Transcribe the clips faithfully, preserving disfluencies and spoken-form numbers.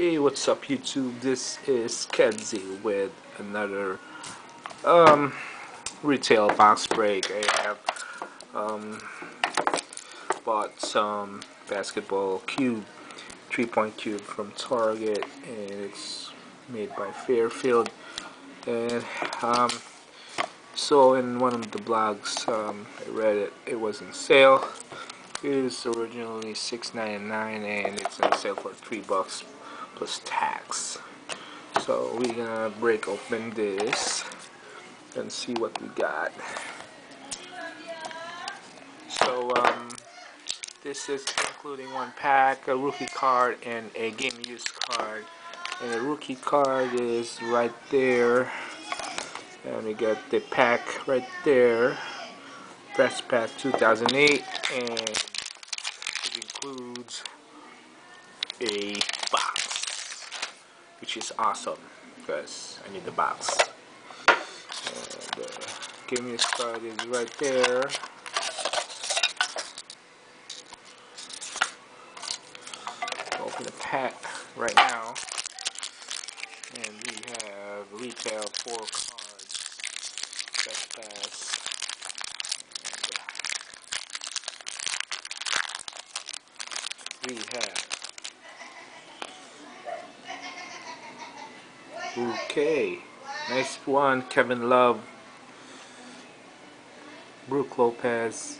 Hey, what's up YouTube? This is Kedzie with another um, retail box break. I have um, bought some basketball cube, three-point cube from Target, and it's made by Fairfield. And um, so in one of the blogs, um, I read it, it was on sale. It is originally six ninety-nine and it's on sale for three bucks plus tax. So we're gonna break open this and see what we got. So um, this is including one pack, a rookie card, and a game use card. And the rookie card is right there, and we got the pack right there. Press Pass two thousand eight, and it includes a box, which is awesome because I need the box. And, uh, give me this card is right there. Open the pack right now, and we have retail four cards. Press Pass. We have okay, nice one, Kevin Love, Brook Lopez.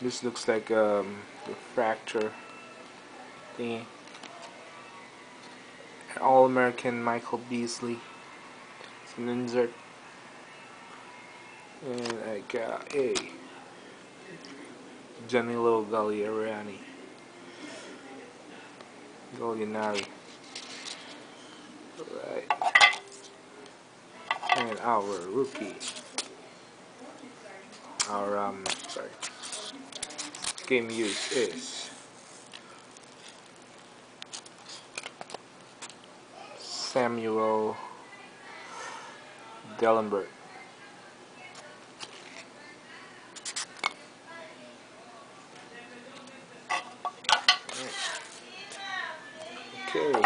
This looks like um, the fracture thingy. An All-American Michael Beasley. It's an insert, and I got a Danilo Gallinari. Gallinari. Alright. And our rookie. Our, um, sorry. Game use is Samuel Dalembert. Okay,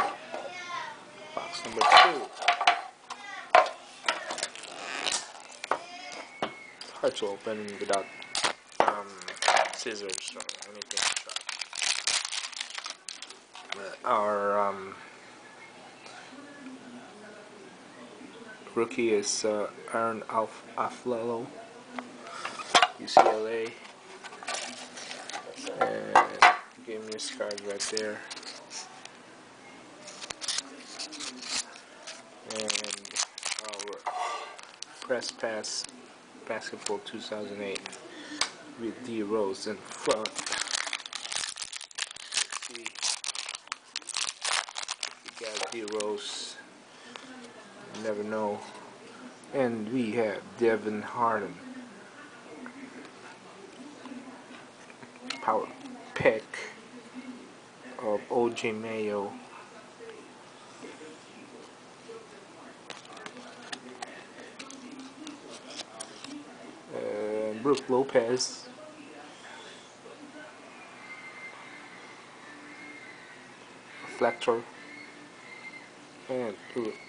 box number two. It's hard to open without um, scissors or anything like that. Our um, rookie is uh, Aaron Afflalo, U C L A. And give me his card right there. And our Press Pass Basketball two thousand eight with D Rose in front. Let's see, we got D Rose. You never know. And we have Devin Harden. Power pick of O J Mayo. Brook Lopez, Reflector, and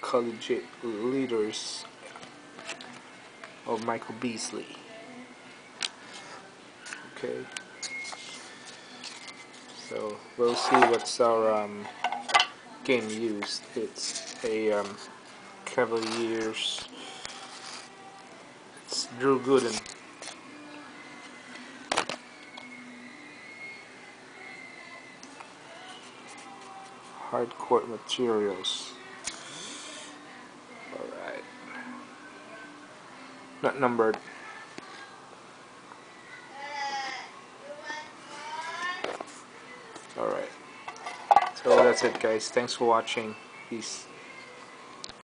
Collegiate Leaders of Michael Beasley. Okay, so we'll see what's our um, game used. It's a um, Cavaliers, it's Drew Gooden. Hardcourt materials. Alright. Not numbered. Alright. So that's it, guys. Thanks for watching. Peace.